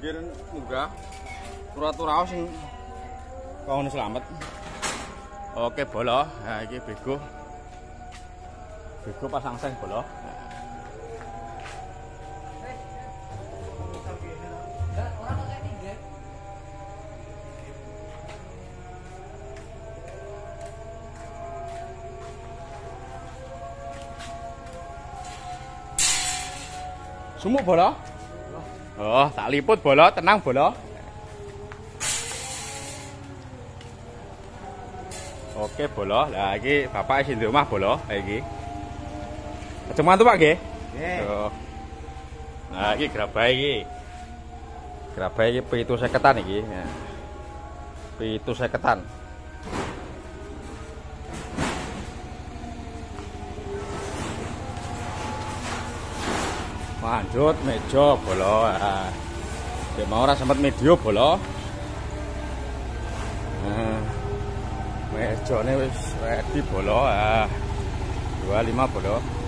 biar munggah turah-turah sing kaone slamet. Oke bolo. Nah iki bego. Bego pasang seng bolo. Sumuk bolo. Oh, tak liput bolo, tenang bolo. Oke bolo. Lah iki bapak sing di omah bolo, iki. Aja mantu Pak nggih. Nggih. Nah, iki grabahe iki. Grabahe iki 750-an iki. 750-an. Lanjut meja bolo. Nah, dia mau ora sempat medio bolo. Nah, mejane wis ready bolo. Nah, 25 bolo.